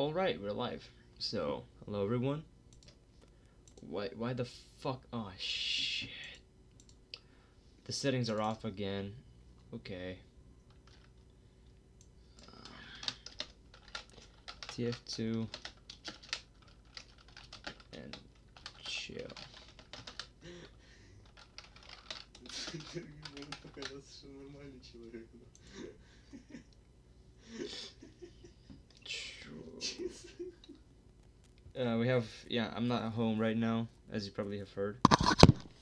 Alright, we're live. So, hello everyone. Why the fuck? Oh shit. The settings are off again. Okay. TF2 and chill. We have, yeah, I'm not at home right now, as you probably have heard.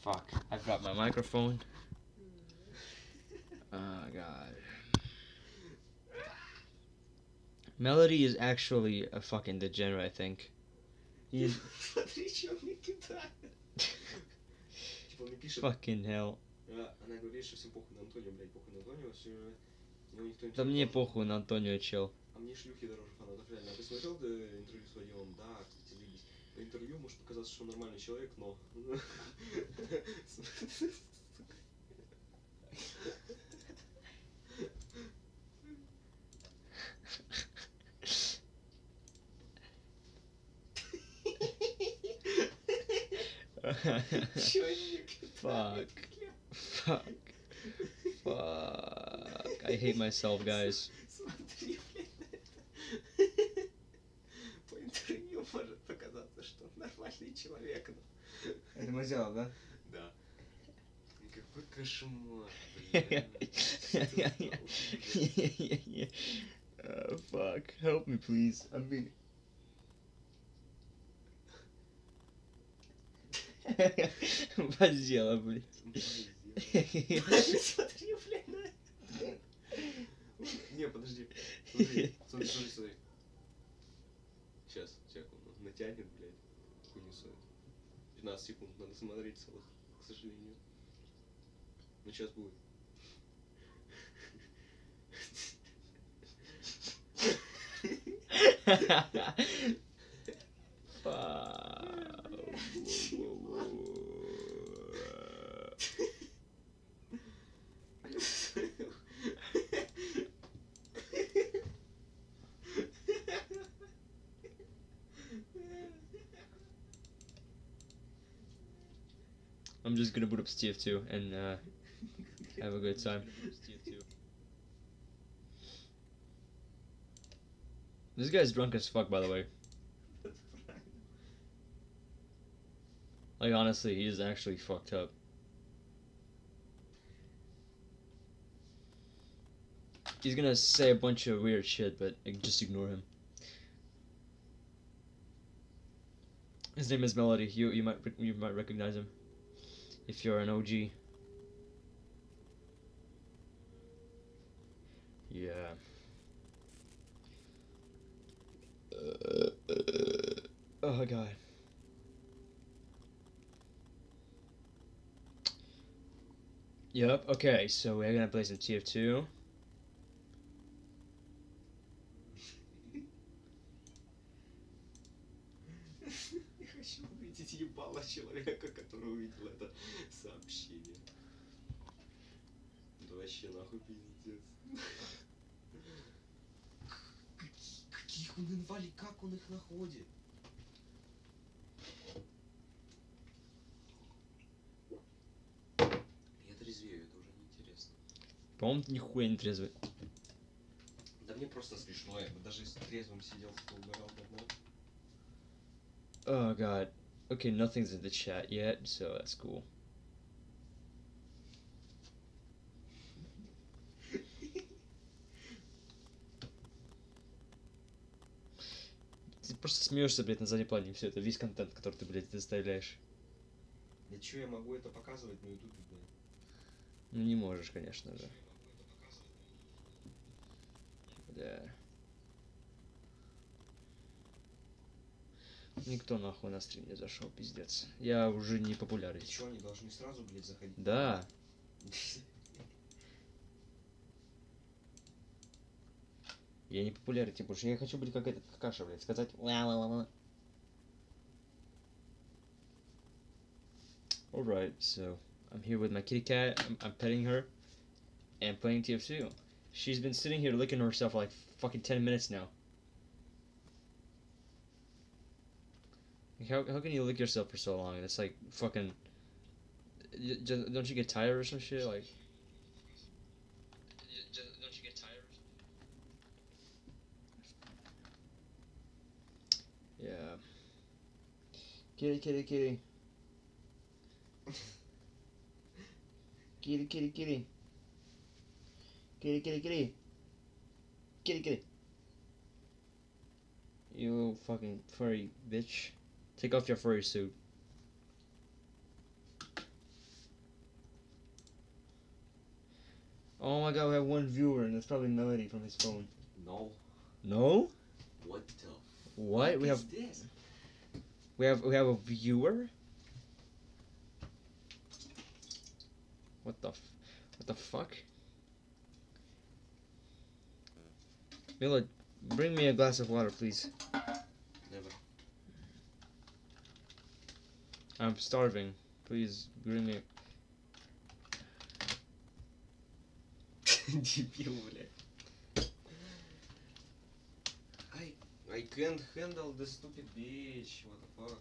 Fuck, I've got my microphone. Oh, God. Melody is actually a fucking degenerate, I think. He's... Fucking hell. Да мне похуй на Антонио, чел. А мне шлюхи дороже фанатов, реально. А ты смотрел интервью с Вадимом? Да, кстати, заебись. По интервью может показаться, что он нормальный человек, но... Fuck. Fuck. Fuck. I hate myself, guys. По интервью может показаться, что он нормальный человек. Это мы сделали, да? Да. Какой кошмар, блин. Fuck. Help me, please. I mean... Поддела, блин. Смотри, блядь, на это. Не, подожди. Смотри. Сейчас, секунду. Натянет, блядь. Хуй несет. 15 секунд надо смотреть целых, к сожалению. Ну, сейчас будет. I'm just gonna boot up TF2 and have a good time. This guy's drunk as fuck, by the way. Like, honestly, he is actually fucked up. He's gonna say a bunch of weird shit, but just ignore him. His name is Melody. You might recognize him if you're an OG. Yeah. Oh God. Yep, okay, so we're gonna play some TF2. Я хочу увидеть ебало человека, который увидел это сообщение. Да вообще нахуй пиздец. Каких он инвалид, как он их находит? По-моему, ты нихуя не трезвый. Да мне просто смешно, я бы даже с трезвым сидел, что угорал давно. Oh god. Okay, nothing's in the chat yet, so that's cool. Ты просто смеешься, блядь, на заднем плане, все это весь контент, который ты, блядь, доставляешь. Да чё я могу это показывать на ютубе, блядь? Ну не можешь, конечно же. Да. Никто нахуй на стрим не зашел, пиздец. Я уже не популярен. Чё, они должны сразу, блядь, заходить? Да. Я не популярен, тем больше. Я хочу быть как этот какаша, блядь, сказать. Alright, so I'm here with my kitty cat. I'm petting her and playing TF2. She's been sitting here licking herself for like fucking 10 minutes now. Like, how can you lick yourself for so long? And it's like fucking. Don't you get tired or some shit? Like. Don't you get tired? Yeah. Kitty, kitty, kitty. Kitty, kitty, kitty. Kitty, kitty, kitty. Kitty, kitty. You little fucking furry bitch. Take off your furry suit. Oh my god, we have one viewer, and it's probably Melody from his phone. No. No? What the? What? We have. This? We have a viewer. What the fuck? Mila, bring me a glass of water, please. Never. I'm starving. Please bring me. I can't handle this stupid bitch. What the fuck?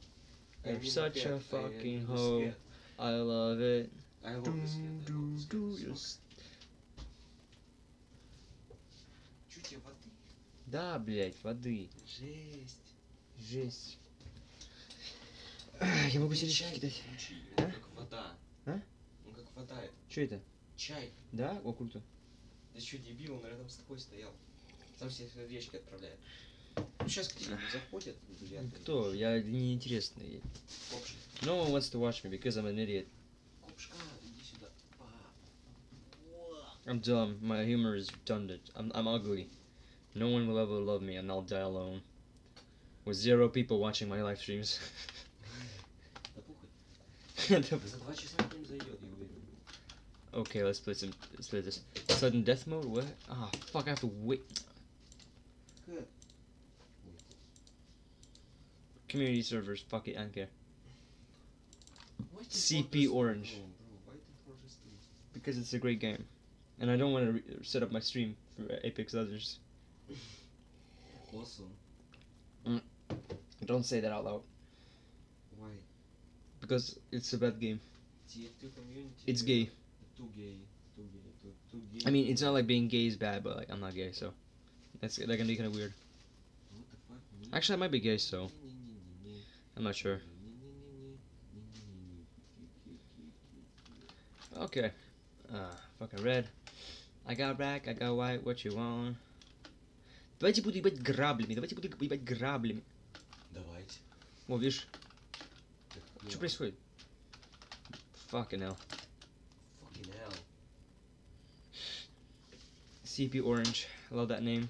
I'm such a fucking hoe. I love it. I love this kid. Чуть тебе воды? Да, блять, воды. Жесть. Жесть. Я могу себе чай кидать. Он как вода. А? Он как вода. Что это? Чай. Да? О, круто. Ты что, дебил? Он рядом с тобой стоял. Там все речки отправляют. Ну сейчас к тебе заходят. Кто? Я неинтересный. Копш. No one wants to watch me because I'm an idiot. Копш, иди сюда. I'm dumb. My humor is redundant. I'm ugly. No one will ever love me, and I'll die alone. With 0 people watching my live streams. Okay, let's play some. Let's play this. Sudden death mode. What? Ah, oh, fuck! I have to wait. Good. Community servers. Fuck it, I don't care. CP Orange. Bro, because it's a great game, and I don't want to set up my stream for Apex Legends. Awesome. Don't say that out loud. Why? Because it's a bad game. It's gay. Too gay. I mean, it's not like being gay is bad, but like I'm not gay, so that can be kind of weird. What the fuck? Actually, I might be gay, so I'm not sure. Okay, fucking red. I got black, I got white. What you want? Давайте буду ебать граблями. Давайте. О, видишь? Что происходит? Fucking hell. CP Orange, I love that name.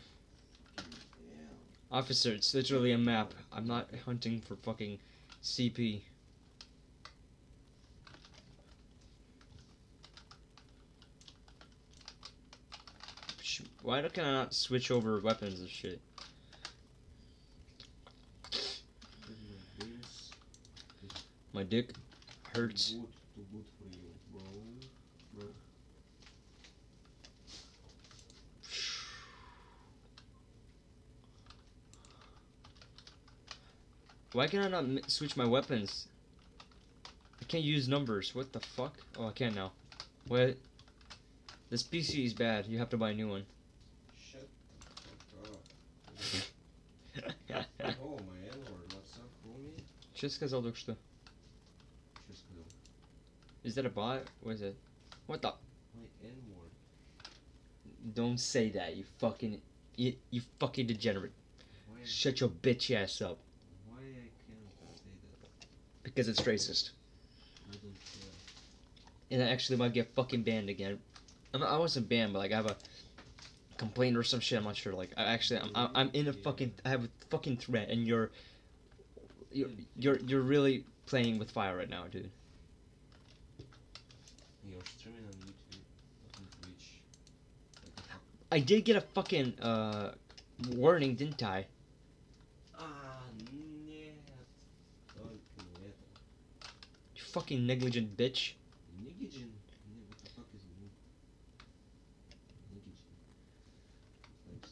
Officer, it's literally a map. I'm not hunting for fucking CP. Why can I not switch over weapons and shit? My dick hurts. Too good for you, bro. Why can I not switch my weapons? I can't use numbers. What the fuck? Oh, I can now. What? This PC is bad. You have to buy a new one. Shut the fuck up. Oh, my lord. What's up, homie? Что сказал только что? Что сказал? Is that a bot? What is it? What the? My N-word. Don't say that, you fucking degenerate. Shut your bitch ass up. Why I can't say that? Because it's racist. I don't care. And I actually might get fucking banned again. I wasn't banned, but like I have a complaint or some shit. I'm not sure. Like I actually, I'm in a fucking. I have a fucking threat, and you're really playing with fire right now, dude. You're streaming on YouTube, on Twitch. I did get a fucking warning, didn't I? You fucking negligent bitch. Negligent? What the fuck is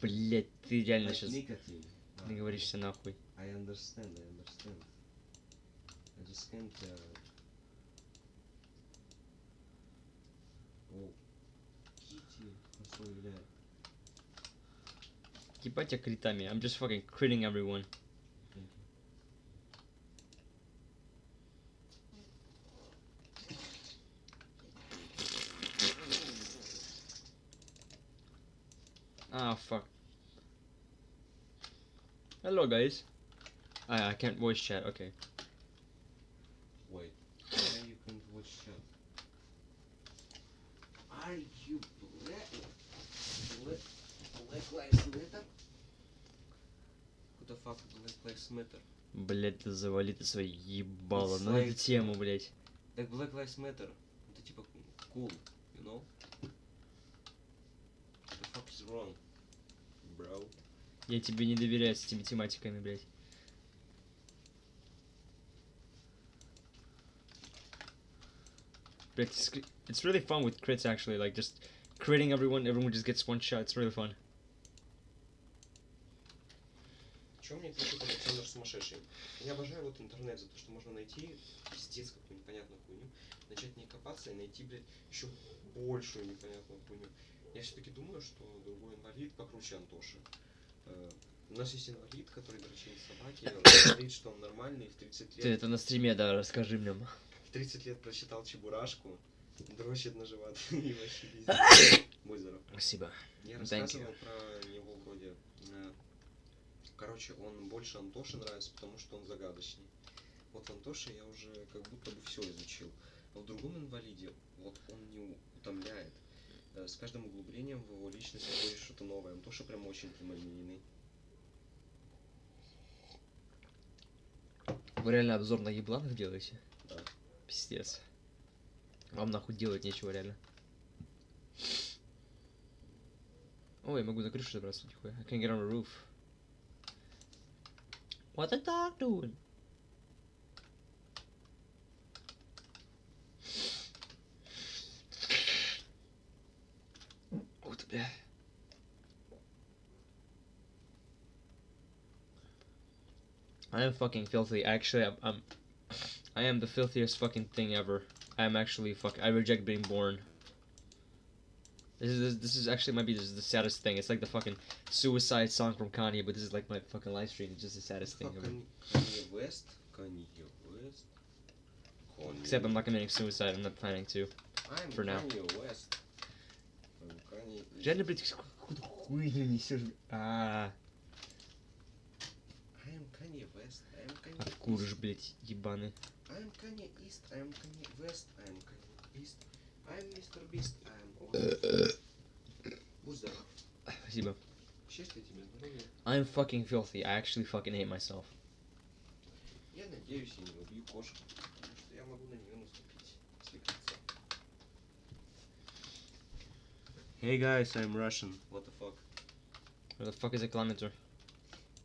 negligent? Блять, ты реально сейчас не говоришь все нахуй. I understand. There's a skin code. О, Kitty, that's what you did. Keep your crit on me. I'm just fucking critting everyone. Ah, fuck. Hello, guys. I can't voice chat, okay. Wait. Why you can't voice chat? Are you Black Lives Matter? Who the fuck Black Lives Matter? Блять, ты завали ты свои ебало на эту тему, блять. Так Black Lives Matter, это типа cool, you know? What the fuck is wrong, bro? Я тебе не доверяю с этими тематиками, блять. It's really fun with crits actually, like just critting everyone just gets one shot, it's really fun. Чего мне пишут Александр Сумасшедший? Я обожаю вот интернет за то, что можно найти пиздец какую непонятную хуйню, начать в ней копаться и найти, блядь, еще большую непонятную хуйню. Я все-таки думаю, что другой инвалид покруче Антоши. У нас есть инвалид, который дрочил собаки, он говорит, что он нормальный, в 30 лет... Ты это на стриме, да, расскажи мне. 30 лет прочитал Чебурашку, дрочит на живот и вообще везде. Будь здоров. Спасибо. Я рассказывал про него вроде. Короче, он больше Антоши нравится, потому что он загадочный. Вот Антоши я уже как будто бы все изучил. А в другом инвалиде, вот он не утомляет. С каждым углублением в его личность входит что-то новое. Антоша прям очень прямолинейный. Вы реально обзор на ебланах делаете? Да. Пиздец. Вам нахуй делать нечего, реально. Ой, я могу на крышу забраться, нихуя. I can get on the roof. What the dog doing? Ух ты, бля. I am fucking filthy. Actually, I am the filthiest fucking thing ever. I reject being born. This is actually might be the saddest thing. It's like the fucking suicide song from Kanye, but this is like my fucking live stream. It's just the saddest thing ever. Kanye West. Except I'm not committing suicide. I'm not planning to. For now. Kanye West. Откуришь, блять, ебаны. I'm Kanye East, I'm Kanye West, I'm Kanye East, I'm Mr. Beast, I'm... Будь здоров. Спасибо. Счастья тебе, здоровья. I'm fucking filthy, I actually fucking hate myself. Я надеюсь, я не убью кошку, потому что я могу на нее наступить. Свекаться. Hey guys, I'm Russian. What the fuck? What the fuck is a kilometer?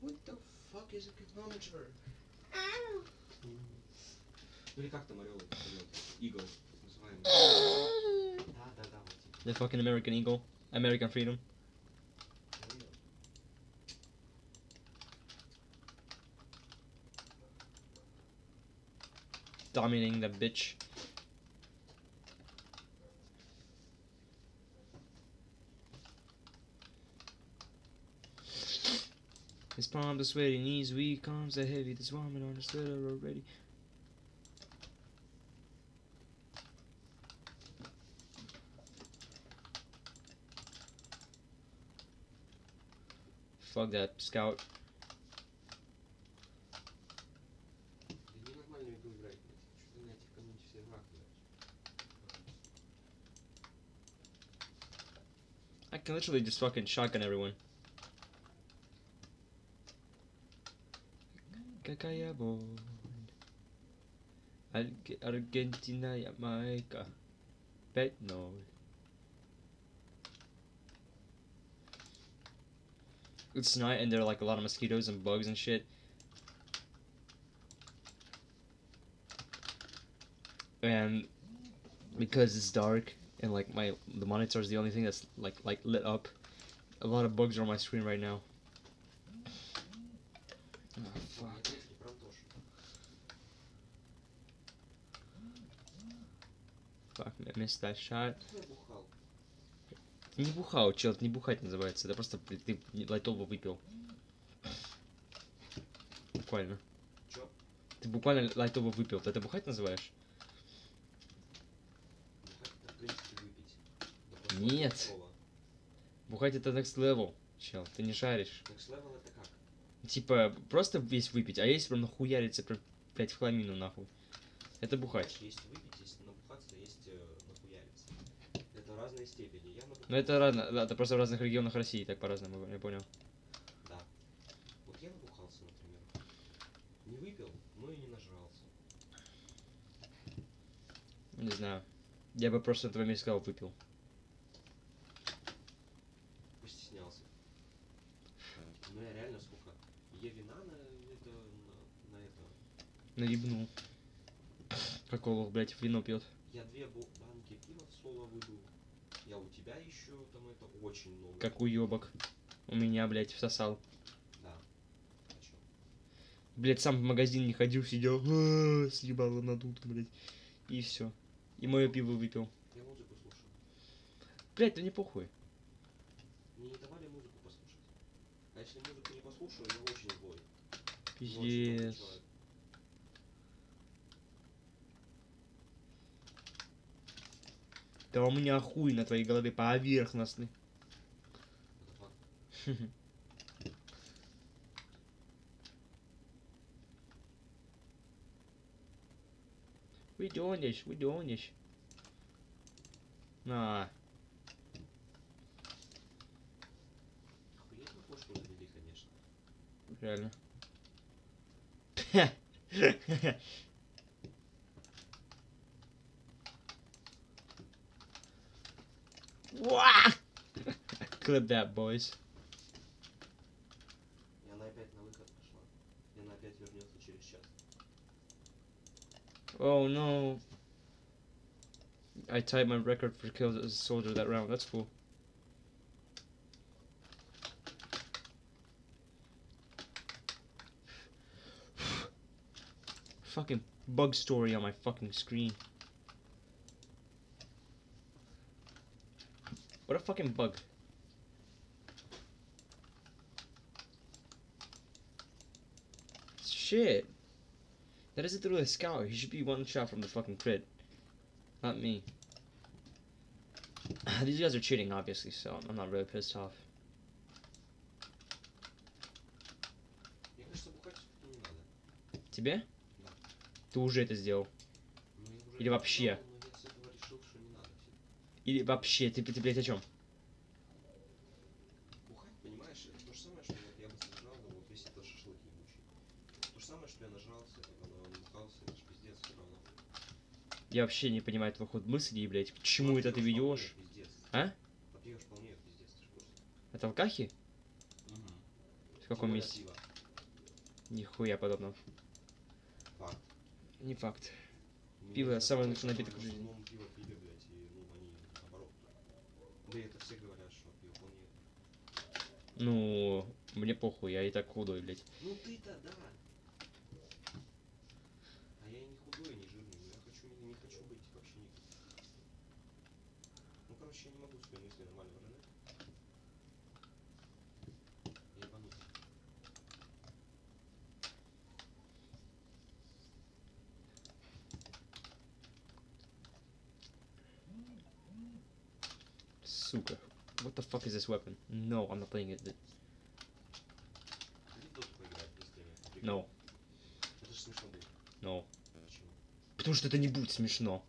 What the fuck is a kilometer? Ow! Или как там орел? Eagle, называемый. Да, вот. The fucking American Eagle. American Freedom. Dominating the bitch. His palms are sweaty, knees weak, arms are heavy. This woman understood her already. Fuck that, scout. I can literally just fucking shotgun everyone. Argentina, Jamaica, bet no. It's night and there are like a lot of mosquitoes and bugs and shit. And because it's dark and like the monitor is the only thing that's like lit up, a lot of bugs are on my screen right now. Oh fuck. Fucking, I missed that shot. Ты не бухал, чел, это не бухать называется. Это просто ты лайтово выпил. Буквально. Чё? Ты буквально лайтово выпил. Ты это бухать называешь? Бухать, в принципе, выпить. Нет. Бухать это next level, чел. Ты не шаришь. Next level это как? Типа, просто весь выпить, а если прям нахуяриться, прям, блядь, в хламину нахуй. Это бухать. Есть выпить, есть набухаться, есть нахуяриться. Это разные степени. Я набухаю... Но это разно, да, это просто в разных регионах России так по-разному, я понял. Да. Вот я набухался, например. Не выпил, но и не нажрался. Не знаю. Я бы просто этого месяца сказал, выпил. Постеснялся. Но я реально сколько? Я вина на это... Наебнул. Как олух, блядь, вино пьет. Я 2 банки пива в соло выдул. Я у тебя еще там это очень много. Как уебок. У меня, блядь, всосал. Да. А чё? Блядь, сам в магазин не ходил, сидел. Съебало надутка, блядь. И все. И мое пиво выпил. Я музыку слушаю. Блядь, да не похуй. Мне не давали музыку послушать. А если музыку не послушаю, я очень злой. Пиздец. Да у меня хуй на твоей голове поверхностный. Выдёнешь, выдёнешь. На. Охуенно кошку завели, конечно. Реально. Wow! Clip that, boys. И она опять на выход пошла. И она опять вернется через час. Oh no. I tied my record for kills as a soldier that round. That's cool. Fucking bug story on my fucking screen. What a fucking bug. Shit. That isn't really a scout. He should be one shot from the fucking crit. Not me. These guys are cheating, obviously, so I'm not really pissed off. Тебе? Ты уже это сделал. Или вообще? Или вообще, ты блядь, о чем? Бухать, понимаешь, это то же самое, что я бы сожрал, но вот весь этот шашлык ебучий. То же самое, что я нажрался, когда он бухался, это же пиздец все равно. Я вообще не понимаю этого ход мысли, блядь, к чему это ты ведешь? А? Попьешь вполне пиздец, ты же просто. Это алкахи? Угу. В каком месте? Нихуя подобного. Факт. Не факт. Пиво самое лучший напиток в жизни. Да это все говорят, что пиво нет. Ну, мне похуй, я и так худой, блядь. Ну ты-то да. А я и не худой, и не жирный, я хочу, не хочу быть вообще никак. Ну, короче, я не могу свои мысли нормально выражать. Я ебанусь. Сука. What the fuck is this weapon? No, I'm not playing it. No. Это же смешно будет. No. Почему? Потому что это не будет смешно.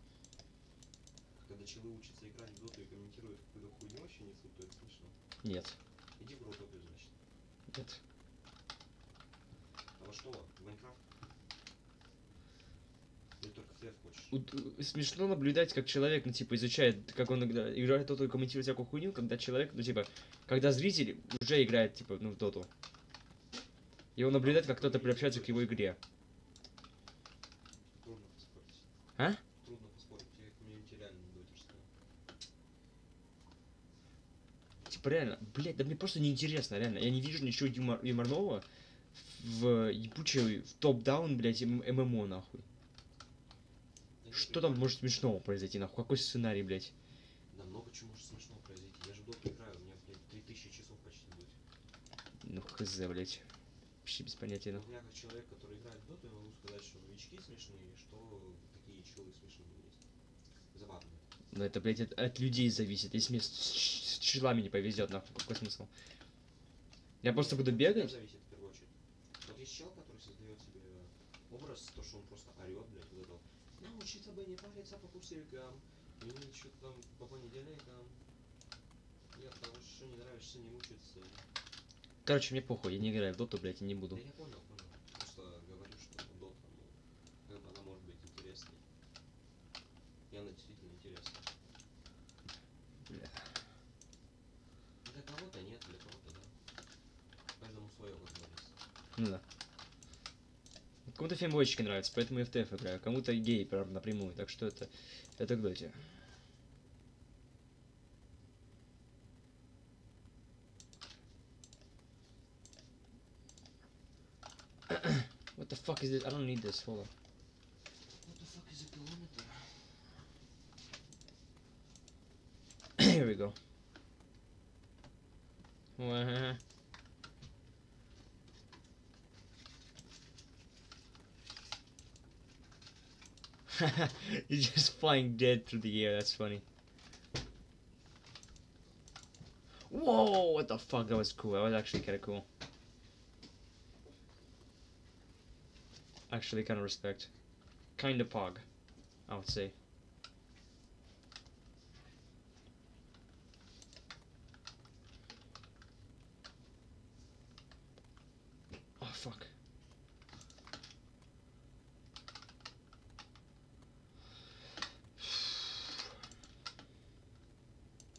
Когда человек учится играть в доту и комментирует какую-то хуйню вообще не суть, то это смешно. Нет. Иди в доту, значит. Нет. А во что? В Майнкрафт? Смешно наблюдать, как человек, ну, типа, изучает, как он иногда играет в доту и комментирует всякую хуйню, когда человек, ну, типа, когда зритель уже играет, типа, ну, в доту. И он наблюдает, как кто-то приобщается к его игре. Трудно поспорить. А? Трудно поспорить, я комьюнити реально не дотишься. Типа, реально, блядь, да мне просто неинтересно, реально. Я не вижу ничего юморного в ебучей, в топ-даун, блядь, ММО, нахуй. Что там может смешного произойти, нахуй? Какой сценарий, блядь? Да много чего может смешного произойти. Я же в Доту играю, у меня, блядь, 3000 часов почти будет. Ну хз, блядь. Вообще без понятия, нахуй. Я как человек, который играет в Доту, я могу сказать, что новички смешные, что такие челы смешные есть. Забавные. Но это, блядь, от людей зависит. Если мне с челами не повезет, нахуй, какой смысл? Я просто буду бегать? Зависит, в первую очередь. Вот есть чел, который создает себе образ, то, что он просто орет, блядь, выдал. Научиться бы не париться по курсовикам, и что-то там по понедельникам. Я потому что не нравишься, не мучиться. Короче, мне похуй, я не играю в доту, блядь, и не буду. Да я понял, понял. Просто говорю, что дота, ну, как бы она может быть интересной. И она действительно интересна. Бля. Для кого-то нет, для кого-то да. Каждому свое, как говорится. Ну да. Кому-то фембойчики нравятся, поэтому я в ТФ играю, кому-то гей, правда, напрямую, так что это к доте. What the fuck is this? I don't need this, hold on. What the fuck is a kilometer? Here we go. He's just flying dead through the air, that's funny. Whoa, what the fuck, that was cool, that was actually kinda cool. Actually kinda respect. Kinda pog, I would say. Oh fuck.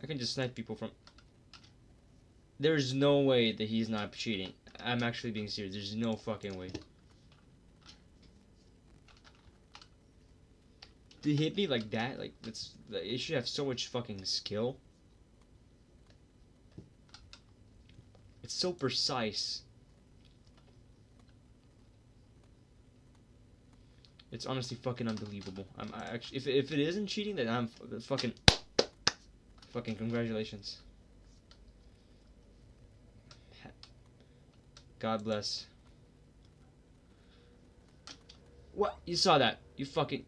I can just snipe people from... There's no way that he's not cheating. I'm actually being serious. There's no fucking way. To hit me like that, like, that's... It should have so much fucking skill. It's so precise. It's honestly fucking unbelievable. I actually... If it isn't cheating, then I'm fucking... Fucking congratulations. God bless. What? You saw that. You fucking...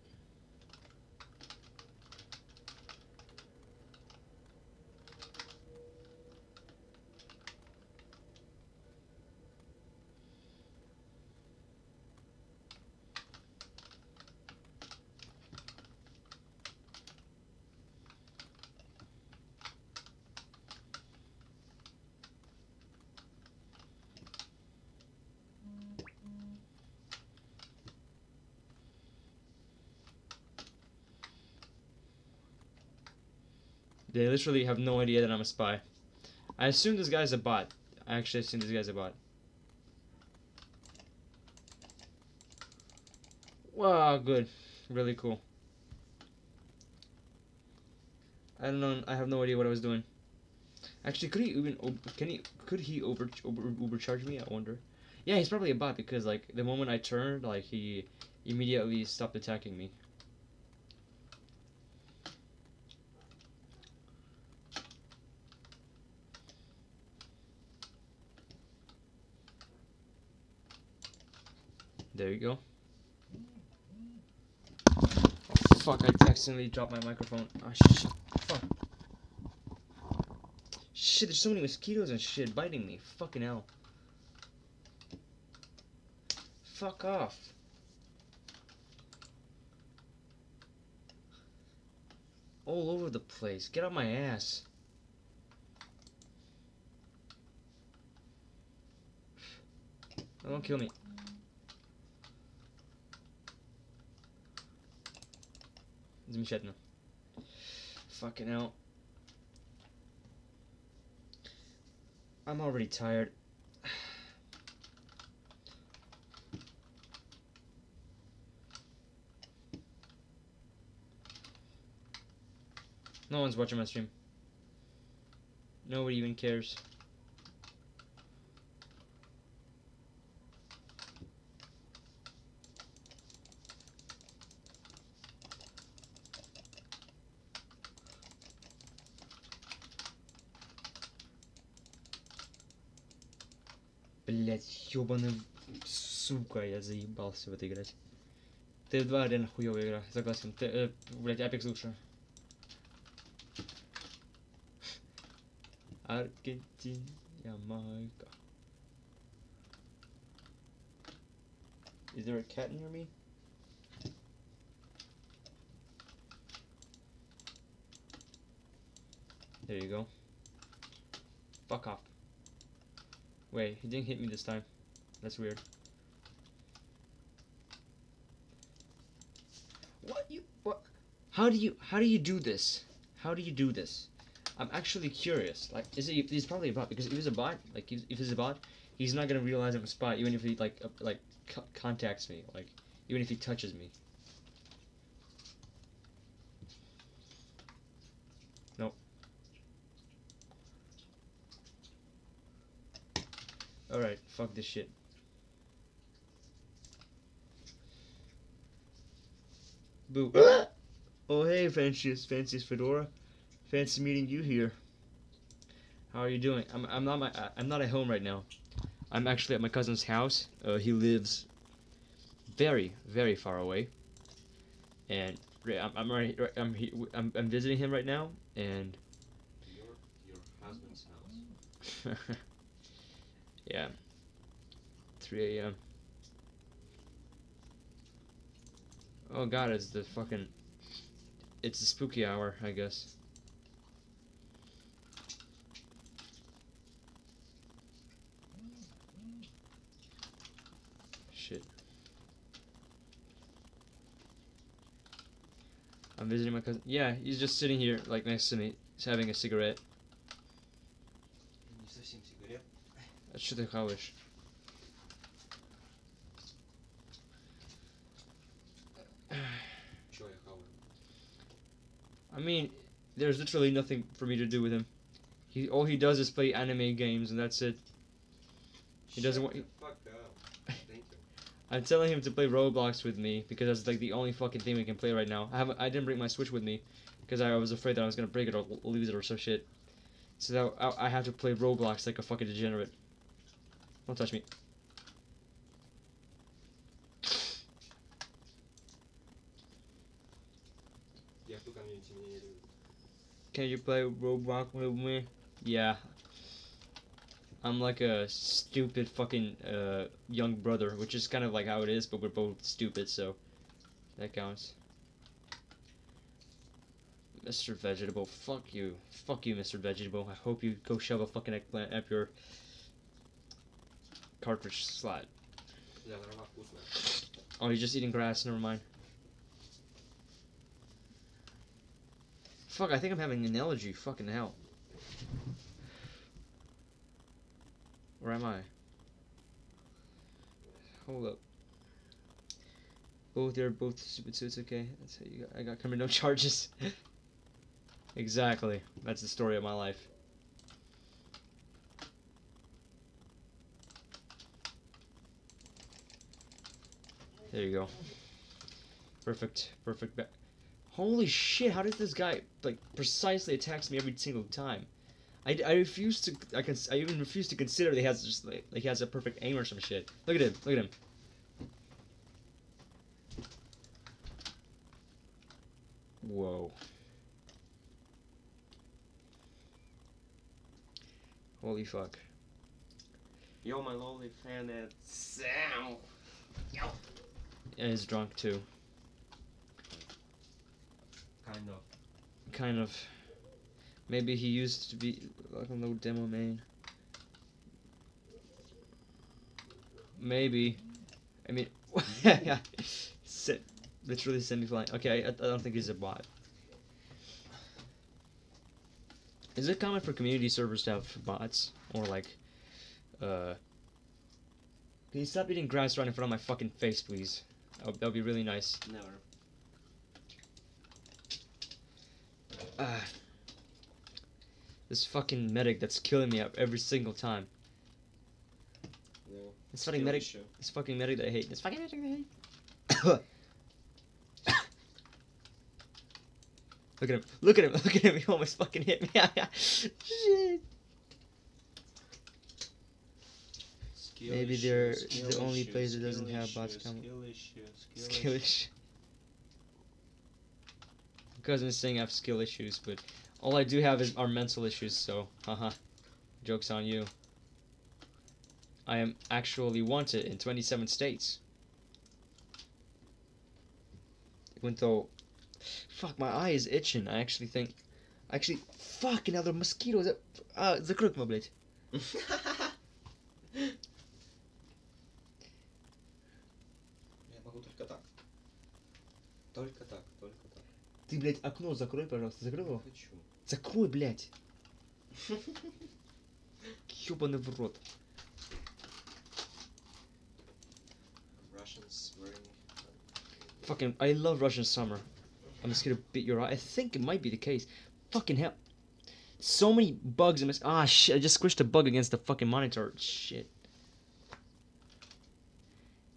They literally have no idea that I'm a spy. I assume this guy's a bot. I actually assume this guy's a bot. Wow, good. Really cool. I don't know. I have no idea what I was doing. Actually, could he even... Could he overcharge me? I wonder. Yeah, he's probably a bot because, like, the moment I turned, like, he immediately stopped attacking me. There you go. Oh, fuck, I accidentally dropped my microphone. Oh, shit. Fuck. Shit, there's so many mosquitoes and shit biting me. Fucking hell. Fuck off. All over the place. Get out my ass. Don't kill me. Замечательно. Fucking hell. I'm already tired. No one's watching my stream. Nobody even cares. блять, ёбаный сука, я заебался в это играть. Т2 реально хуёвая игра, согласен. Блять, Апекс лучше. Аргентина, Ямайка. Is there a cat near me? There you go. Fuck off. Wait, he didn't hit me this time. That's weird. What? How do you do this? How do you do this? I'm actually curious. Like, is it? He's probably a bot, because if he's a bot, like if he's a bot, he's not gonna realize I'm a spot, even if he like contacts me, like even if he touches me. Nope. Alright, fuck this shit. Boo. Oh hey, fanciest fedora. Fancy meeting you here. How are you doing? I'm not at home right now. I'm actually at my cousin's house. He lives very, very far away, and I'm visiting him right now. And your husband's house. Yeah. 3 AM. Oh God, it's the fucking. It's the spooky hour, I guess. I'm visiting my cousin. Yeah, he's just sitting here, like, next to me. He's having a cigarette. That's shit I wish. I mean, there's literally nothing for me to do with him. All he does is play anime games, and that's it. He doesn't want. Fuck up. I'm telling him to play Roblox with me, because that's like the only fucking thing we can play right now. I didn't bring my Switch with me because I was afraid that I was gonna break it or lose it or some shit. So now I have to play Roblox like a fucking degenerate. Don't touch me. Can you play Roblox with me? Yeah. I'm like a stupid fucking young brother, which is kind of like how it is, but we're both stupid, so that counts. Mr. Vegetable, fuck you. Fuck you, Mr. Vegetable. I hope you go shove a fucking eggplant up your cartridge slot. Oh, you're just eating grass, never mind. Fuck, I think I'm having an allergy, fucking hell. Where am I? Hold up. Oh, they're both stupid, so it's okay. That's how you got, I got coming no charges. Exactly. That's the story of my life. There you go. Perfect. Perfect. Holy shit, how did this guy, like, precisely attacks me every single time? I refuse to. I even refuse to consider that he has just like he has a perfect aim or some shit. Look at him. Look at him. Whoa. Holy fuck. Yo, my lonely fan at Sam. Yo. And he's drunk too. Kind of. Kind of. Maybe he used to be like a low demo main. Maybe. I mean, literally send me flying. Okay, I don't think he's a bot. Is it common for community servers to have bots? Or like, can you stop eating grass right in front of my fucking face, please? That would be really nice. Never. This fucking medic that's killing me up every single time. Yeah. This fucking medic. Sure. This fucking medic that I hate. This fucking medic that I hate. Look at him. Look at him. Look at him. He almost fucking hit me. Shit. Skill Maybe issue, they're skill the only issue, place that doesn't issue, have bots coming. Skill issue. Because I'm saying I have skill issues, but all I do have are mental issues, so haha. Joke's on you. I am actually wanted in 27 states. Even though, fuck, my eye is itching. I actually think, fuck, another mosquito. Закрыть мой блядь. Я могу только так. Только так, только так. Ты, блядь, окно закрой, пожалуйста. Закрой его. Не хочу. Закрой, блядь. Ёбаный в рот. Fucking, I love Russian summer. I'm just gonna beat your eye. I think it might be the case. Fucking hell. So many bugs in this. Ah, shit. I just squished a bug against the fucking monitor. Shit.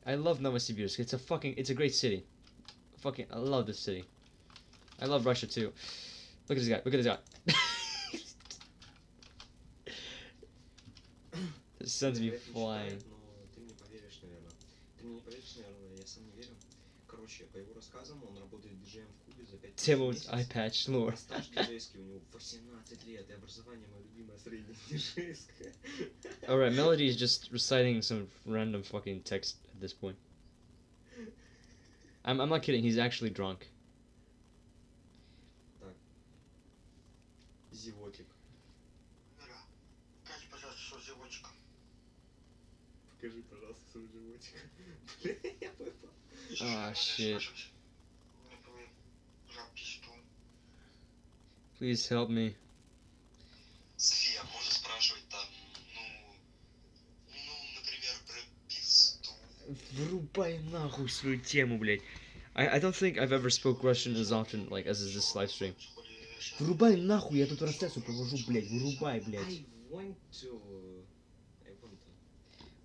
I love Novosibirsk. It's a fucking, it's a great city. Fucking, I love this city. I love Russia too. Look at this guy. Look at this guy. This sends me flying. Devil's eye patch lore. Alright, Melody is just reciting some random fucking text at this point. I'm not kidding, he's actually drunk. Ah, oh, shit. Please help me. Врубай нахуй свою тему, блядь. I don't think I've ever spoke Russian as often, like, as is this live stream. Врубай нахуй, я тут растясу провожу, блядь. Врубай, блядь.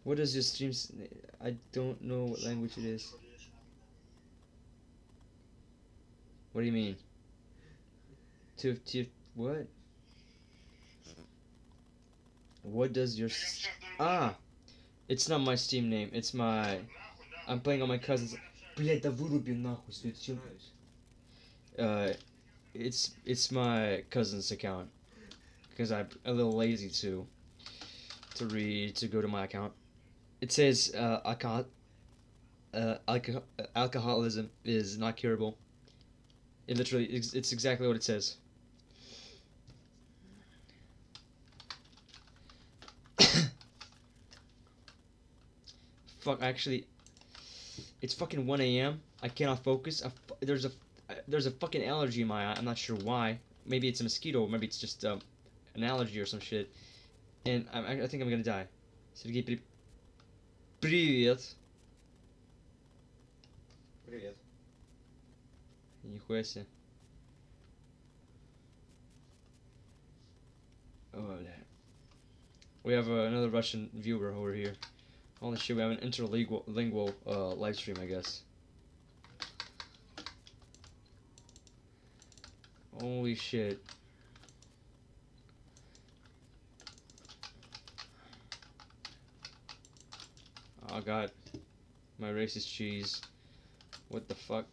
What does your stream... I don't know what language it is. What do you mean? What? What does your... Ah! It's not my Steam name, it's my... I'm playing on my cousin's... It's my cousin's account. Because I'm a little lazy to go to my account. It says, alcoholism is not curable. It literally, it's exactly what it says. Fuck, actually, it's fucking 1 a.m. I cannot focus. There's a fucking allergy in my eye. I'm not sure why. Maybe it's a mosquito, or maybe it's just an allergy or some shit. And I think I'm gonna die. Sergey, привет. Привет. Нихуя себе. Oh, we have another Russian viewer over here. Holy shit, we have an interlingual live stream, I guess. Holy shit. Oh god. My racist cheese. What the fuck?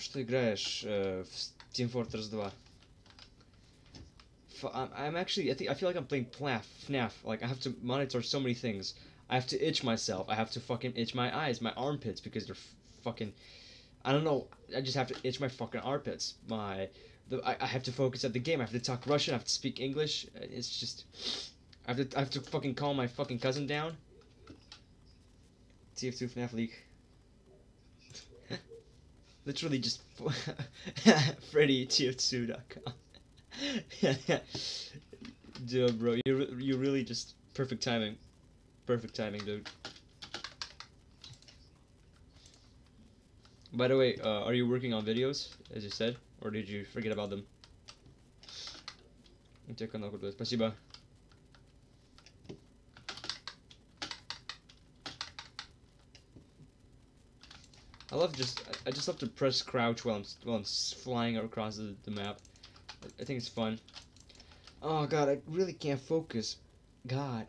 Что играешь в Team Fortress 2? I'm actually, I feel like I'm playing FNAF. Like I have to monitor so many things. I have to itch myself. I have to fucking itch my eyes, my armpits, because they're fucking. I don't know. I just have to itch my fucking armpits. I have to focus at the game. I have to talk Russian. I have to speak English. It's just. I have to fucking calm my fucking cousin down. TF2 FNAF leak. Literally just FreddyTF2.com. Dude, bro, you really just perfect timing. Perfect timing, dude. By the way, are you working on videos, as you said? Or did you forget about them? Спасибо. I love just, I just love to press crouch while I'm flying across the map. I think it's fun. Oh god, I really can't focus. God.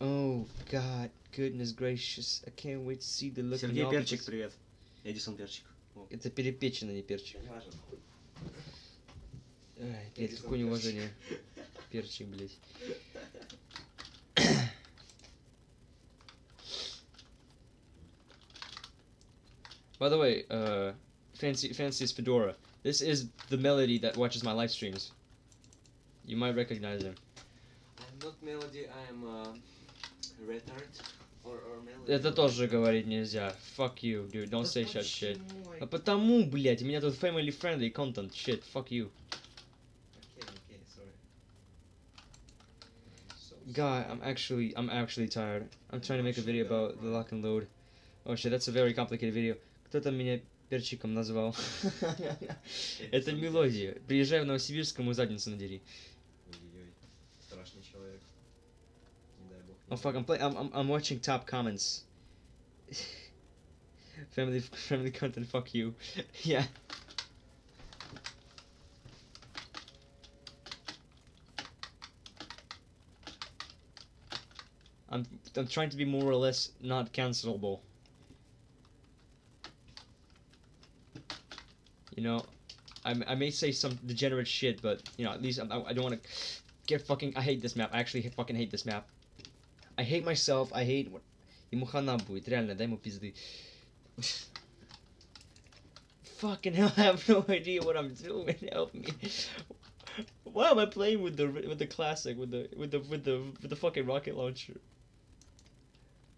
Oh god, goodness gracious. I can't wait to see the look of the office. Сергей Перчик, привет. Эдисон Перчик. Это перепеченный перчик. Ай, блядь, какое неуважение. Перчик, блядь. By the way, Fancy's Fedora. This is the Melody that watches my live streams. You might recognize him. I'm not Melody, I'm retard or Melody. Это тоже говорить нельзя. Fuck you, dude. Don't say such shit. А потому, блядь, у меня тут family friendly content. Shit, fuck you. Okay, sorry. God, I'm actually tired. I'm trying to make a video about the lock and load. Oh shit, that's a very complicated video. Кто-то меня перчиком назвал. Это Мелодия. Приезжай в Новосибирск, ему задницу надери. Страшный человек. Не дай бог. Oh fuck, I'm watching top comments. Family content, fuck you. Yeah. I'm trying to be more or less not cancelable. You know, I may say some degenerate shit, but you know, at least I don't want to get fucking. I hate this map. I actually fucking hate this map. I hate myself. I hate. Ему хана будет, реально, дай ему пизды. Fucking hell, I have no idea what I'm doing. Help me. Why am I playing with the classic with the fucking rocket launcher?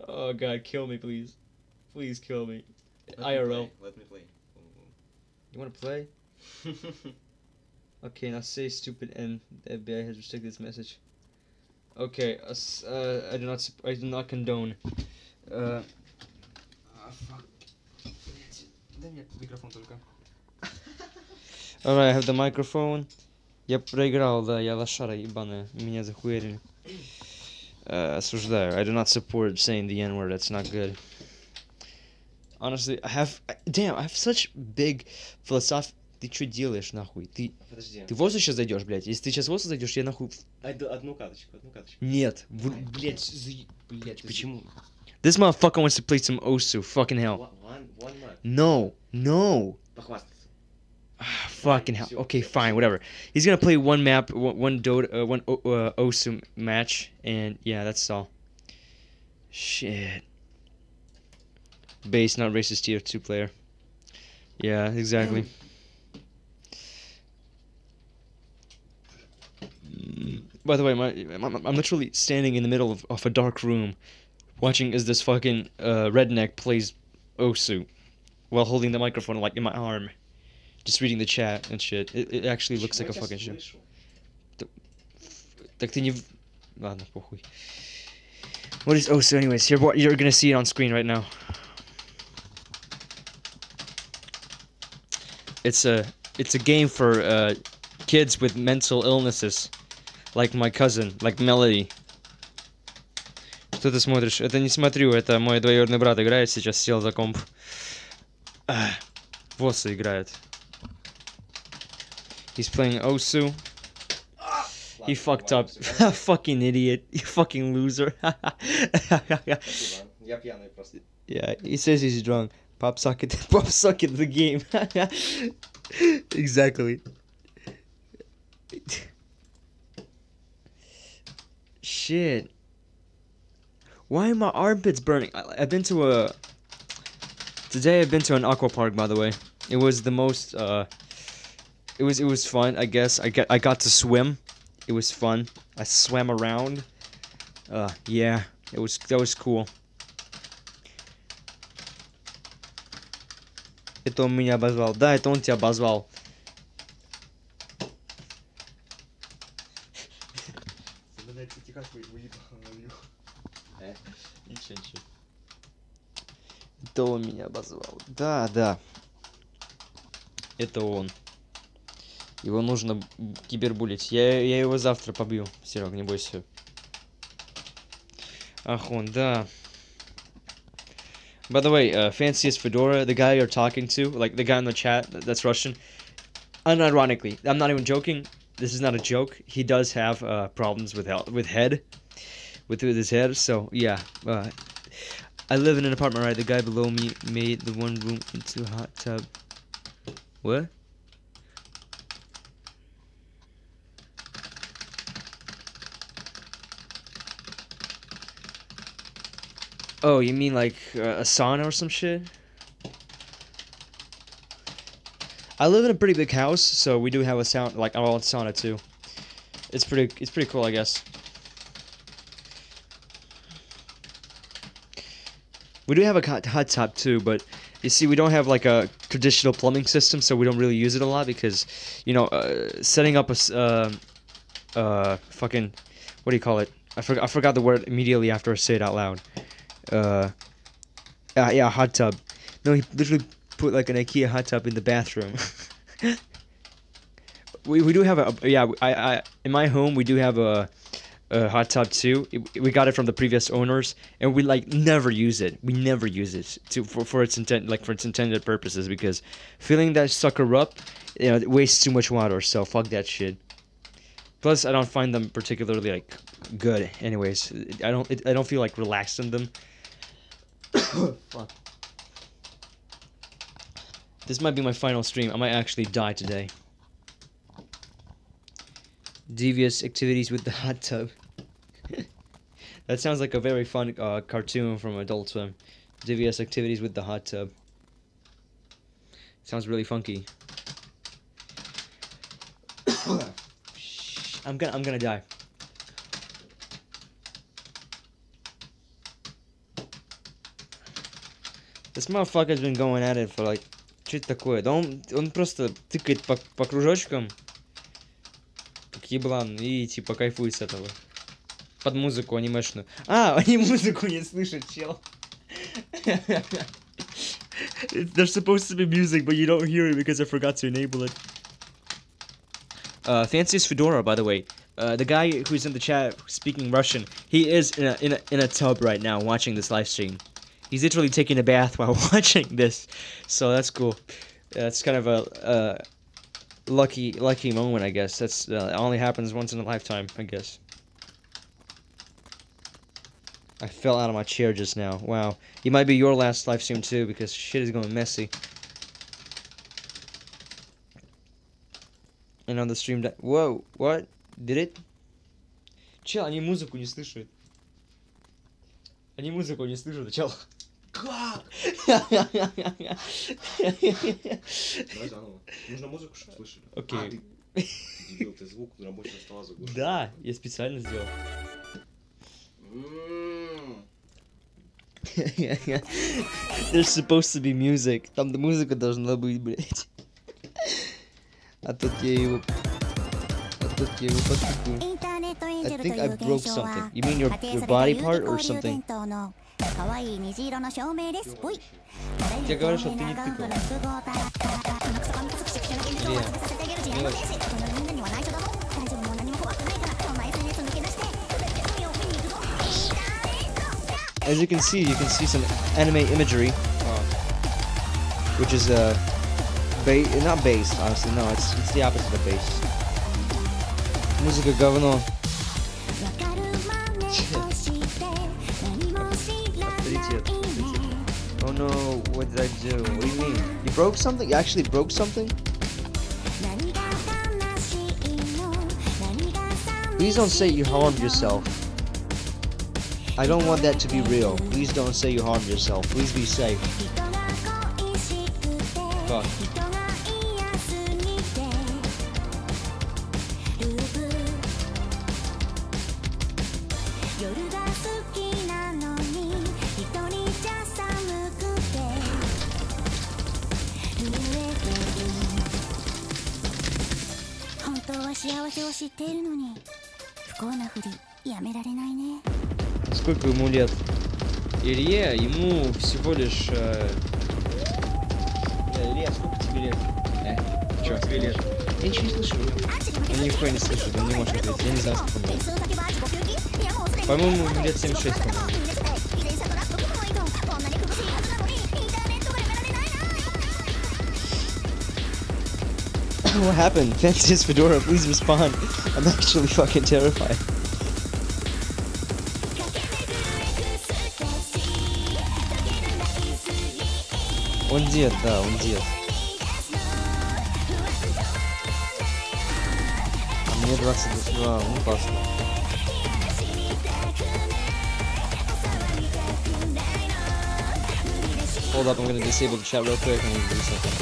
Oh god, kill me, please. Please kill me. IRL. Let me play. You wanna play? Okay, now say stupid and the FBI has restricted this message. Okay, I do not condone. Fuck. Alright, I have the microphone. Я проиграл, да, я лошара ебаная, меня захуярили. Осуждаю. I do not support saying the N-word, that's not good. Honestly, I have such big philosophy. Ты что делаешь, нахуй? Ты в осу сейчас зайдешь, блядь? Если ты сейчас в осу зайдешь, я нахуй... Одну каточку. Нет. Блядь, почему? This motherfucker wants to play some osu, fucking hell. No. Похвастаться. Fucking hell. Okay, fine, whatever. He's gonna play one map, one osu match, and yeah, that's all. Shit. Base, not racist tier 2 player. Yeah, exactly. By the way, I'm literally standing in the middle of a dark room, watching as this fucking redneck plays osu, while holding the microphone like in my arm, just reading the chat and shit. It actually looks like a fucking shit. Так ты не. Ладно, похуй. What is osu, anyways? You're gonna see it on screen right now. It's a game for kids with mental illnesses, like my cousin, like Melody. Что ты смотришь? Это не смотрю, это мой двоюродный брат играет сейчас, сел за комп. Восса играет. He's playing osu. He fucked up. Fucking idiot. You fucking loser. Yeah, he says he's drunk. Pop socket the game. Exactly. Shit. Why are my armpits burning? Today I've been to an aqua park, by the way. It was the most it was fun, I guess. I got to swim. It was fun. I swam around. Yeah. That was cool. Это он меня обозвал. Да, это он тебя обозвал. Это он меня обозвал. Да. Это он. Его нужно кибербулить. Я его завтра побью. Серег, не бойся. Ах он, да. By the way, fanciest fedora, the guy you're talking to, like the guy in the chat that's Russian, unironically, I'm not even joking, this is not a joke, he does have problems with his head, so yeah. I live in an apartment, right? The guy below me made the one room into a hot tub. What? Oh, you mean like a sauna or some shit? I live in a pretty big house, so we do have a sauna, like an all-out sauna too. It's pretty cool, I guess. We do have a hot tub too, but you see, we don't have like a traditional plumbing system, so we don't really use it a lot because, you know, setting up a fucking, what do you call it? I forgot the word immediately after I say it out loud. Yeah, hot tub. No, he literally put like an IKEA hot tub in the bathroom. we do have a, yeah, I in my home we do have a hot tub too. We got it from the previous owners, and we like never use it. We never use it for its intended purposes because filling that sucker up, you know, it wastes too much water. So fuck that shit. Plus, I don't find them particularly like good. Anyways, I don't feel like relaxed in them. Fuck. This might be my final stream. I might actually die today. Devious activities with the hot tub. That sounds like a very fun cartoon from Adult Swim. Devious activities with the hot tub. Sounds really funky. I'm gonna die. This motherfucker's been going at it for like. Что это такое? Да он просто тыкает по кружочкам, как еблан, и типа кайфует с этого. Под музыку анимешную. А, они музыку не слышат, чел. There's supposed to be music, but you don't hear it because I forgot to enable it. Fanciest fedora, by the way. The guy who's in the chat speaking Russian, he is in a tub right now watching this live stream. He's literally taking a bath while watching this, so that's cool. That's kind of a lucky moment, I guess. That's only happens once in a lifetime, I guess. I fell out of my chair just now. Wow, it might be your last live stream too, because shit is going messy. And on the stream, whoa, what? Did it? Чел, они музыку не слышат. Они музыку не слышат, чел. Как? Давай заново. Нужно музыку, чтобы слышали. Окей. Дебил, ты звук рабочего стола заглушил. Да, я специально сделал. There's supposed to be music. Там музыка должна быть, блять. А тут я его подпикую. I think I broke something. You mean your body part or something? Я говорю, что ты не тыкал. As you can see some anime imagery, which is not based, honestly. No, it's the opposite of based. Музыка говно. Oh no, what did I do? What do you mean? You broke something? You actually broke something? Please don't say you harmed yourself. I don't want that to be real. Please don't say you harmed yourself. Please be safe. Fuck. Сколько ему лет? Илье, ему всего лишь... Илья, сколько тебе лет? Чё, тебе лет? Я ничего не слышу. Он нихуя не слышит, он не может ответить, я не знаю, сколько лет. По-моему, лет 76, по-моему. What happened? Fancy's Fedora, please respond. I'm actually fucking terrified. Он дед. А мне 22, ну классно. Hold up, I'm gonna disable the chat real quick and do something.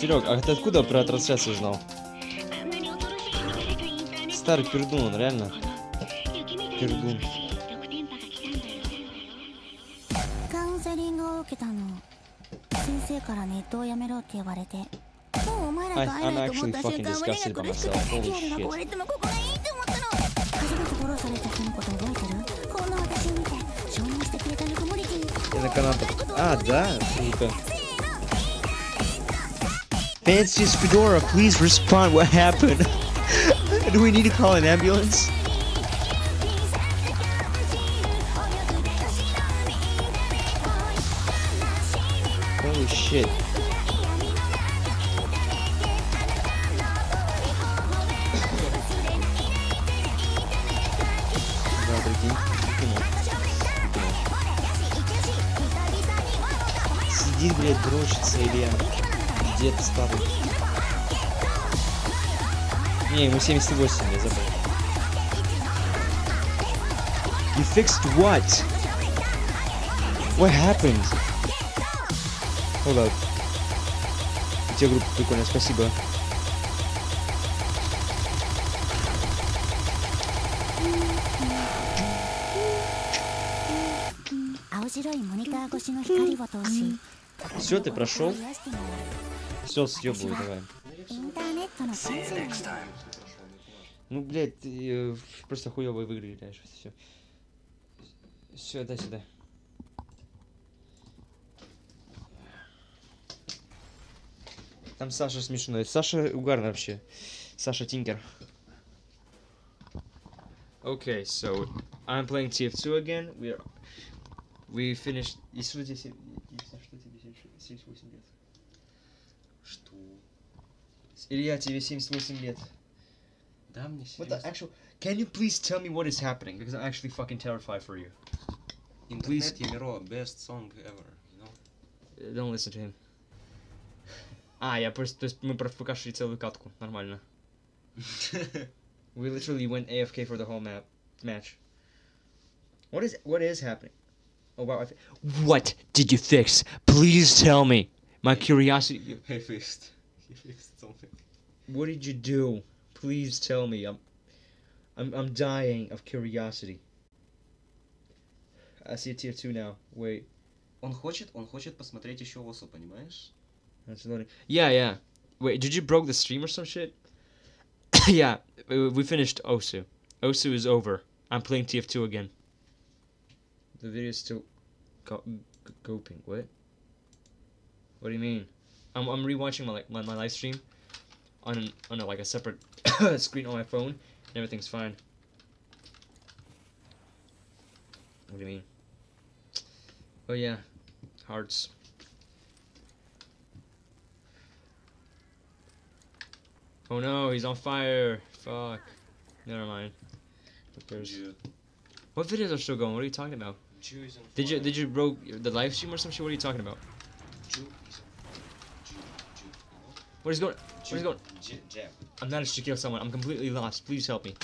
Серег, а ты откуда про трансляцию знал? Старый пердун, он реально. Пердун. I'm actually fucking disgusted by myself. Holy shit. Это каната. А, да? Круто. Fancy's Fedora, please respond. What happened? Do we need to call an ambulance? Holy shit. Сидит, блядь, дрочится, Илья. Дед старый. Не, ему 78, я забыл. You fixed what? What happened? Hold up. У тебя группа прикольная, спасибо. Все, ты прошел? Все, съебывай, давай. Ну, блядь, ты просто хуёвые выиграли, играешь. Все. Все, дай сюда. Там Саша смешной. Саша угарный вообще. Саша Тинкер. Okay, so I'm playing TF2 again. We finished. Если у тебя 78 лет. Что? Илья, тебе 78 лет. Да, мне 78. What the actual... Can you please tell me what is happening? Because I'm actually fucking terrified for you. Please. Best song ever, you know? Don't listen to him. А, я просто... То есть мы профукашили целую катку. Нормально. We literally went AFK for the whole match. What is happening? Oh, wow. What did you fix? Please tell me. My curiosity. He fixed something. What did you do? Please tell me. I'm dying of curiosity. I see a tier 2 now. Wait. Он хочет посмотреть еще осу, понимаешь? Yeah. Wait, did you broke the stream or some shit? Yeah, we finished osu. Osu is over. I'm playing TF2 again. The video is still coping. What? What do you mean? I'm rewatching my live stream on a, like a separate screen on my phone, and everything's fine. What do you mean? Oh yeah, hearts. Oh no, he's on fire. Fuck. Never mind. What videos are still going? What are you talking about? Did you broke the live stream or some shit? What are you talking about? What is going? I'm managed to kill someone. I'm completely lost. Please help me.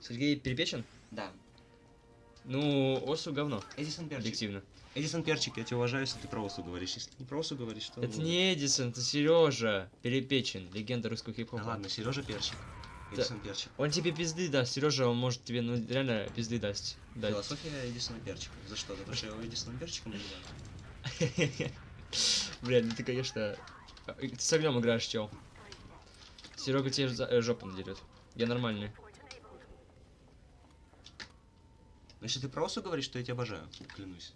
Сергей перепечен? Да. Ну, осу говно. Эдисон Перчик. Объективно. Эдисон Перчик, я тебя уважаю, если ты про осу говоришь. Если ты не про осу говоришь, то... Это не Эдисон, это Сережа Перепечин, легенда русского хип-хопа. Да ладно, Сережа Перчик. Эдисон Перчик. Он тебе пизды даст, Сережа, он может тебе, ну, реально пизды даст. Философия Эдисона Перчика. За что? За то, что я его Эдисоном Перчиком называю? Блядь, ну ты, конечно... Ты с огнем играешь, чел. Серега тебе жопу надерет. Я нормальный. Значит, ты про осу говоришь, что я тебя обожаю, клянусь.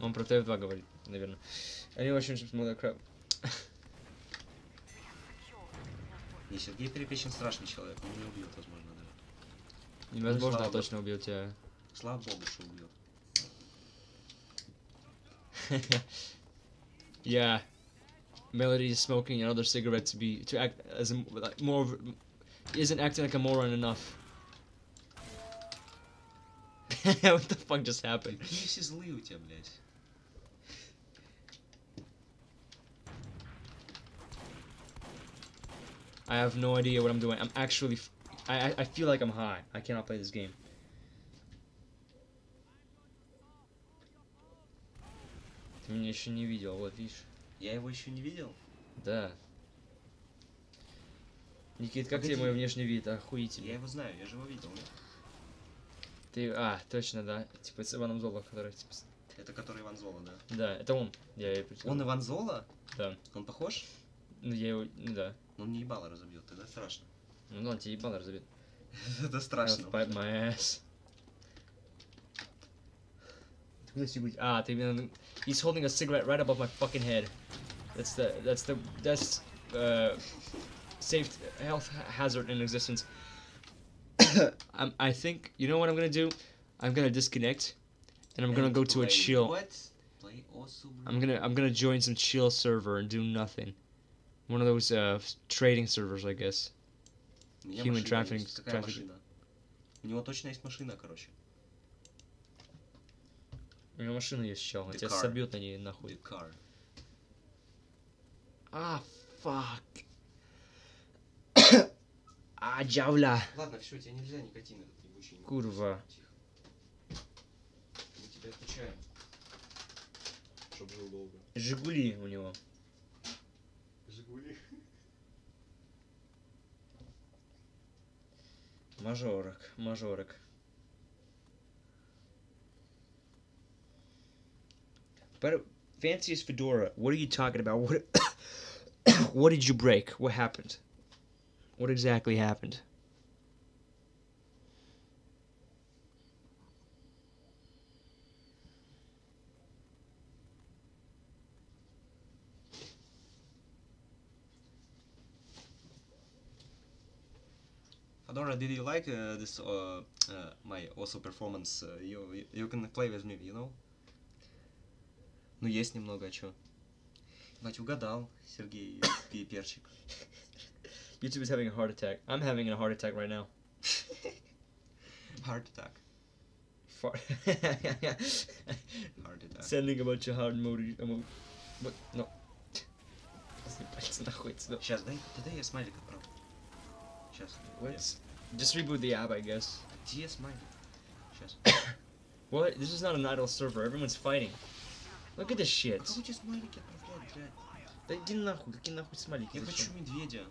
Он про ТФ2 говорит, наверное. Они вообще очень много. Не, Сергей Перепечин страшный человек, он меня убьет, возможно, даже. Невозможно, он точно убьет тебя. Слава богу, что убьет. Yeah, Melody is smoking another cigarette to act as a more isn't acting like a moron enough. What the fuck just happened? I have no idea what I'm doing. I'm actually, I feel like I'm high. I cannot play this game. Ты меня еще не видел, вот видишь. Я его еще не видел? Да. Никит, как тебе мой внешний вид? Охуительный. Я его знаю, я же его видел. Ты, точно, да. Типа с Иваном Золо, который, типа... Это который Иван Золо, да? Да, это он. Я он Иван Золо? Да. Он похож? Ну, я его, да. Он мне ебало разобьет, тогда страшно. Ну, он тебе ебало разобьет. Это страшно. He's holding a cigarette right above my fucking head. That's the safe health hazard in existence. I think you know what I'm gonna do. I'm gonna disconnect, and I'm gonna go to a chill. What? I'm gonna join some chill server and do nothing. One of those trading servers, I guess. Human trafficking. У него точно есть машина, короче. У него машина есть, чел, он тебя собьет на ней нахуй. Fuck. Джавля. Ладно, все, тебе нельзя никотин этот ебучий. Курва. Мы тебя отключаем. Чтоб жил долго. Жигули у него. Жигули? Мажорок, мажорок. But fanciest fedora. What are you talking about? What? What did you break? What happened? What exactly happened? Fedora, did you like this? My also performance. You can play with me, you know. Ну есть немного, а чё? Мать, угадал, Сергей Перчик. YouTube is having a heart attack. I'm having a heart attack right now. Heart attack. Heart attack. Sending a bunch of hard emoji. What? No. Сейчас, дай я смайлик отправлю. Сейчас. Just reboot the app, I guess. Где смайлик? Сейчас. What? This is not an idle server. Everyone's fighting. Look at this shit. Да иди нахуй, какие нахуй смайлики. Я хочу медведя.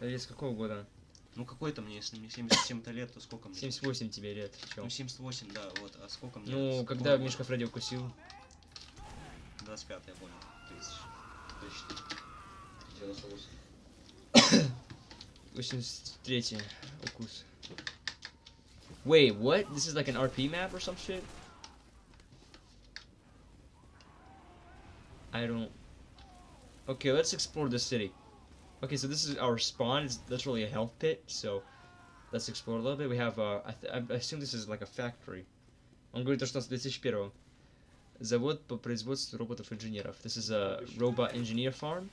А из какого года? Ну какой-то мне, если мне 77 лет, то сколько мне? 78 тебе лет. Ну 78, да, вот, а сколько мне? Ну, когда Мишка Фредди укусил? 25, я понял. 30. 83 укус. Wait, what? This is like an RP map or some shit? I don't... Okay, let's explore the city. Okay, so this is our spawn. It's literally a health pit, so... Let's explore a little bit. We have I assume this is like a factory. Он говорит, что у нас 2001. Завод по производству роботов-инженеров. This is a robot engineer farm.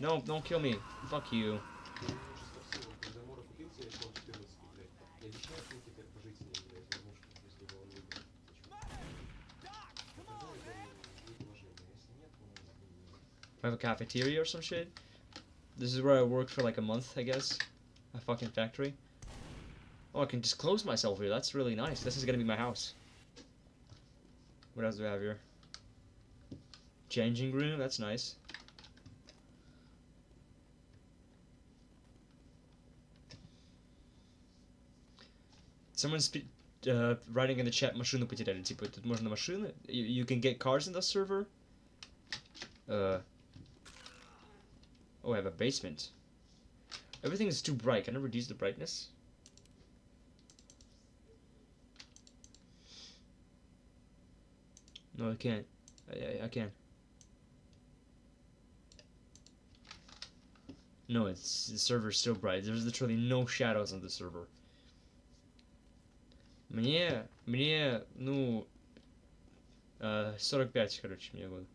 No, don't kill me. Fuck you. I have a cafeteria or some shit. This is where I worked for like a month, I guess. A fucking factory. Oh, I can just close myself here. That's really nice. This is gonna be my house. What else do we have here? Changing room. That's nice. Someone's writing in the chat. Машину потеряли. Типа тут можно машины. You can get cars in the server. Oh, I have a basement. Everything is too bright. Can I reduce the brightness? No, I can't. I can. No, it's the server's still bright. There's literally no shadows on the server. Мне, ну, 45, короче, мне год.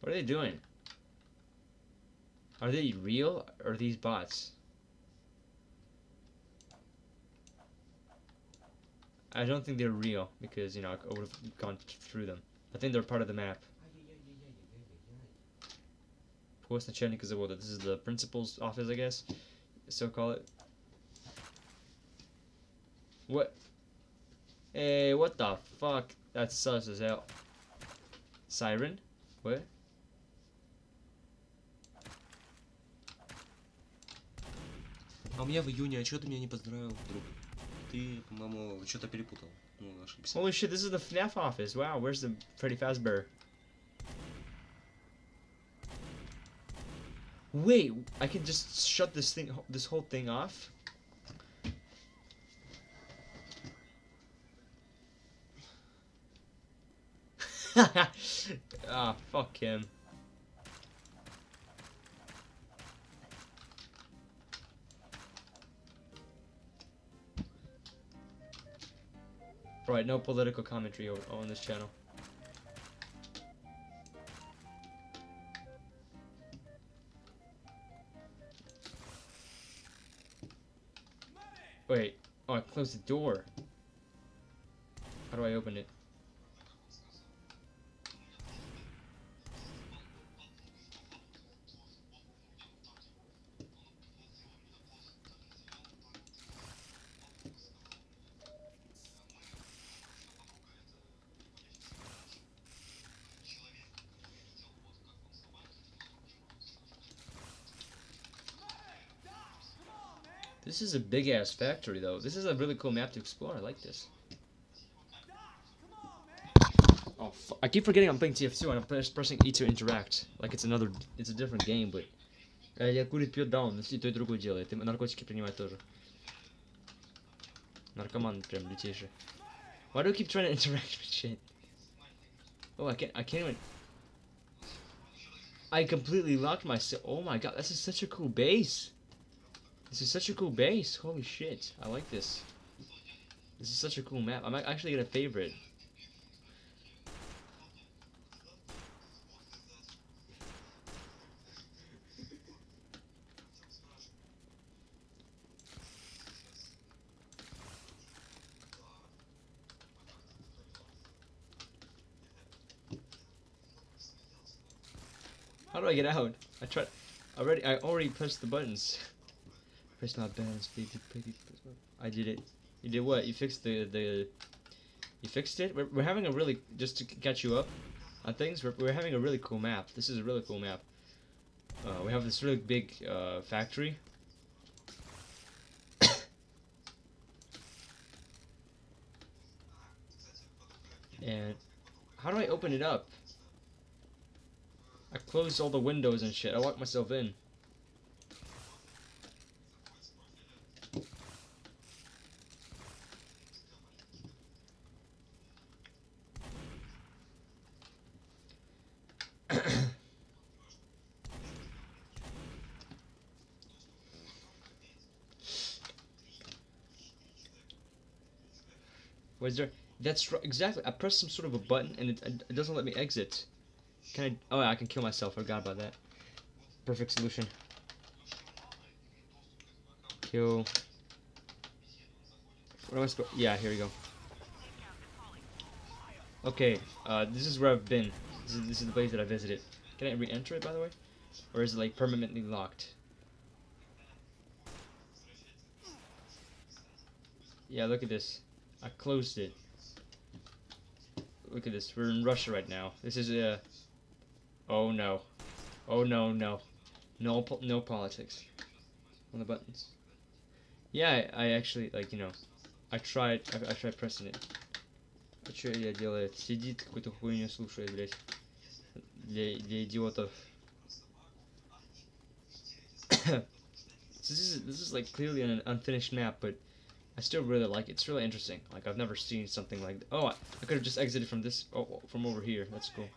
What are they doing? Are they real? Or are these bots? I don't think they're real because, you know, I would have gone through them. I think they're part of the map. Post the chat because well, this is the principal's office, I guess. So call it. What? Hey, what the fuck? That's sus as hell. Siren? What? А у меня в июне, а чё ты меня не поздравил, друг? Ты, по-моему, что-то перепутал. Holy shit, this is the FNAF office. Wow, where's the Freddy Fazbear? Wait, I can just shut this thing, this whole thing off? Ah, fuck him. Alright, no political commentary on this channel. Wait, oh, I closed the door. How do I open it? This is a big ass factory though. This is a really cool map to explore. I like this. Oh, I keep forgetting I'm playing TF2 and I'm pressing E to interact. Like it's a different game, but. Я курит, пьет, да, он и то и другое делает. И наркотики принимает тоже. Наркоман прям лютейший. Why do I keep trying to interact with shit? Oh, I can't even. I completely locked myself. Oh my god, this is such a cool base. This is such a cool base. Holy shit. I like this. This is such a cool map. I'm actually going to favorite. How do I get out? I tried. I already pressed the buttons. Press my buttons, baby. I did it. You did what? You fixed the. You fixed it. We're having a really, just to catch you up on things. We're having a really cool map. This is a really cool map. We have this really big factory. And how do I open it up? I closed all the windows and shit. I locked myself in. Is there? That's right, exactly. I pressed some sort of a button and it doesn't let me exit. Can I? Oh, I can kill myself. I forgot about that. Perfect solution. Kill. What am I supposed? Yeah, here we go. Okay, this is where I've been. This is the place that I visited. Can I re-enter it, by the way, or is it like permanently locked? Yeah, look at this. I closed it. Look at this. We're in Russia right now. This is a. Oh no. Oh no no. No politics. On the buttons. Yeah, I actually like you know. I tried pressing it. А чё я делаю? Сидит какую-то хуйню слушает, блять. для идиотов. So this is like clearly an unfinished map, but I still really like it. It's really interesting. Like I've never seen something like that. Oh, I could have just exited from this. Oh, from over here. That's cool.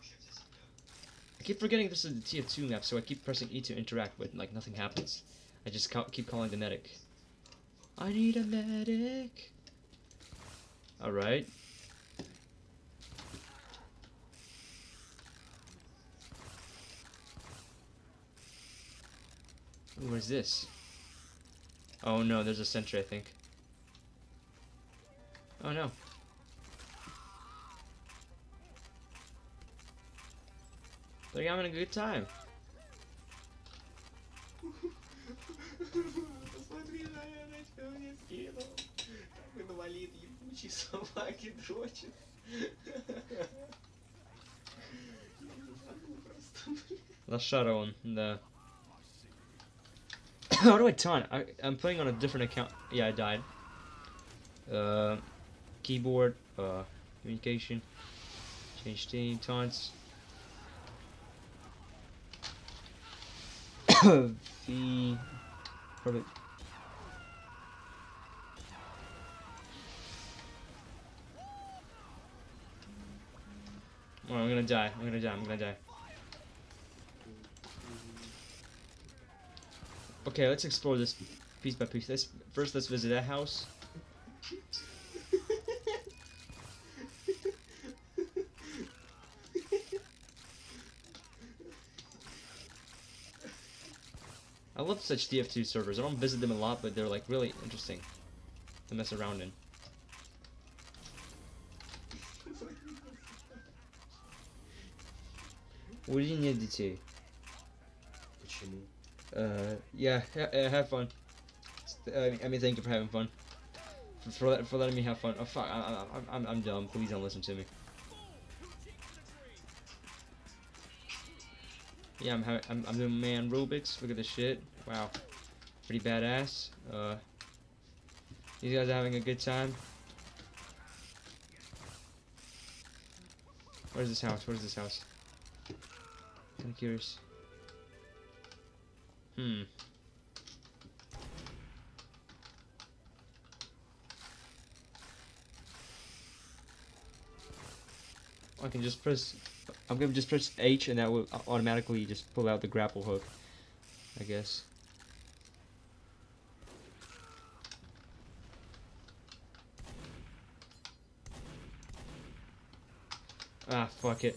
I keep forgetting this is the TF2 map, so I keep pressing E to interact, but like nothing happens. I just keep calling the medic. I need a medic. All right. Ooh, what is this? Oh no, there's a sentry, I think. Oh no. Like, I'm having a good time. Лошарон, да. How do I taunt? I'm playing on a different account. Yeah, I died. Keyboard, communication, change team, taunts. V, perfect. Well, I'm gonna die. I'm gonna die. I'm gonna die. Okay, let's explore this piece by piece. First, let's visit that house. I love such TF2 servers. I don't visit them a lot, but they're like really interesting to mess around in. What do you need to do? Yeah, have fun. I mean, thank you for having fun. For letting me have fun. Oh fuck, I'm dumb. Please don't listen to me. Yeah, I'm doing man Rubik's. Look at this shit. Wow, pretty badass. These guys are having a good time. Where's this house? Where's this house? I'm curious. Hmm. I can just press. I'm gonna just press H, and that will automatically just pull out the grapple hook, I guess. Ah, fuck it.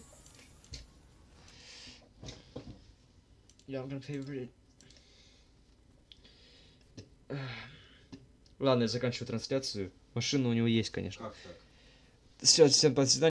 Yeah, I'm gonna favorite it. Ладно, я заканчиваю трансляцию. Машина у него есть, конечно. Все, всем спасибо.